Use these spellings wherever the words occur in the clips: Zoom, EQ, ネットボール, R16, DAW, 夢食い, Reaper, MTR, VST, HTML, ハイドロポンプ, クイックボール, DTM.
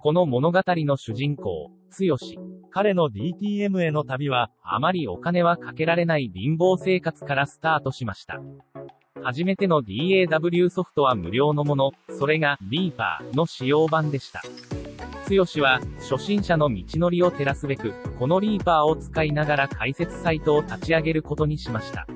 この物語の主人公、つよし。彼の DTM への旅は、あまりお金はかけられない貧乏生活からスタートしました。初めての DAW ソフトは無料のもの、それが、リーパーの使用版でした。つよしは、初心者の道のりを照らすべく、このリーパーを使いながら解説サイトを立ち上げることにしました。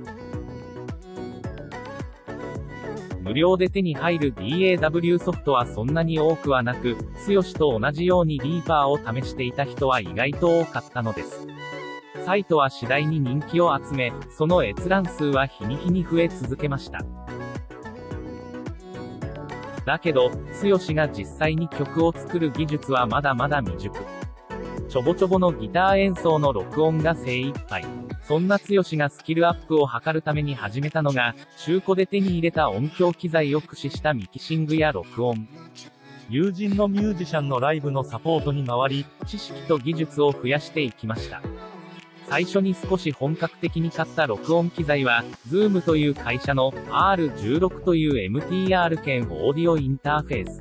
無料で手に入る DAW ソフトはそんなに多くはなく、つよしと同じようにリーパーを試していた人は意外と多かったのです。サイトは次第に人気を集め、その閲覧数は日に日に増え続けました。だけど、つよしが実際に曲を作る技術はまだまだ未熟。ちょぼちょぼのギター演奏の録音が精一杯。そんなつよしがスキルアップを図るために始めたのが、中古で手に入れた音響機材を駆使したミキシングや録音。友人のミュージシャンのライブのサポートに回り、知識と技術を増やしていきました。最初に少し本格的に買った録音機材は、Zoom という会社の R16 という MTR 兼オーディオインターフェース。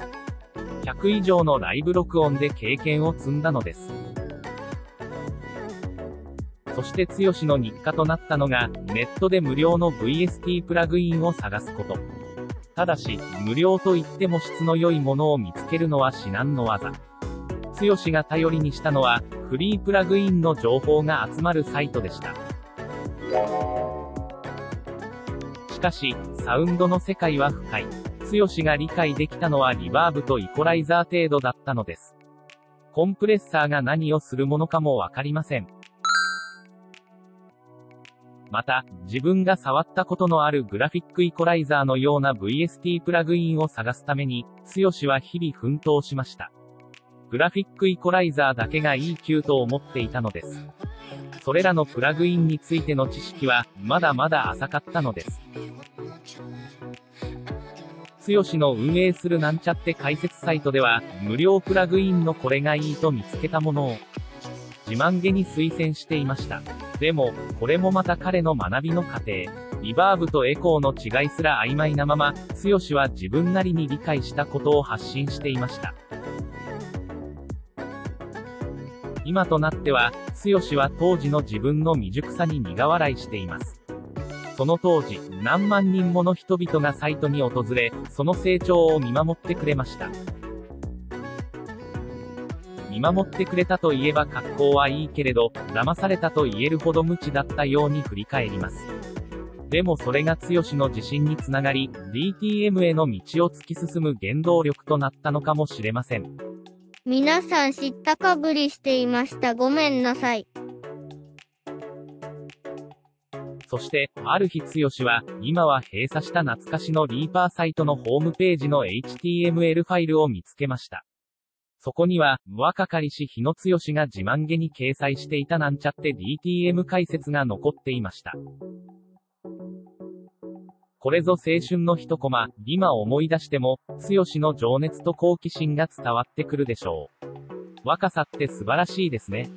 100以上のライブ録音で経験を積んだのです。そしてつよしの日課となったのが、ネットで無料の VST プラグインを探すこと。ただし、無料といっても質の良いものを見つけるのは至難の業。つよしが頼りにしたのは、フリープラグインの情報が集まるサイトでした。しかし、サウンドの世界は深い。つよしが理解できたのはリバーブとイコライザー程度だったのです。コンプレッサーが何をするものかもわかりません。また、自分が触ったことのあるグラフィックイコライザーのような VST プラグインを探すために、つよしは日々奮闘しました。グラフィックイコライザーだけが EQ と思っていたのです。それらのプラグインについての知識は、まだまだ浅かったのです。つよしの運営するなんちゃって解説サイトでは、無料プラグインのこれがいいと見つけたものを、自慢げに推薦していました。でも、これもまた彼の学びの過程。リバーブとエコーの違いすら曖昧なまま、つよしは自分なりに理解したことを発信していました。今となっては、つよしは当時の自分の未熟さに苦笑いしています。その当時、何万人もの人々がサイトに訪れ、その成長を見守ってくれました。見守ってくれたといえば格好はいいけれど、騙されたと言えるほど無知だったように振り返ります。でもそれがつよしの自信につながり、DTM への道を突き進む原動力となったのかもしれません。皆さん知ったかぶりしていました。ごめんなさい。そして、ある日つよしは、今は閉鎖した懐かしのリーパーサイトのホームページの HTML ファイルを見つけました。そこには、若かりし日のつよしが自慢げに掲載していたなんちゃって DTM 解説が残っていました。これぞ青春の一コマ、今思い出しても、つよしの情熱と好奇心が伝わってくるでしょう。若さって素晴らしいですね。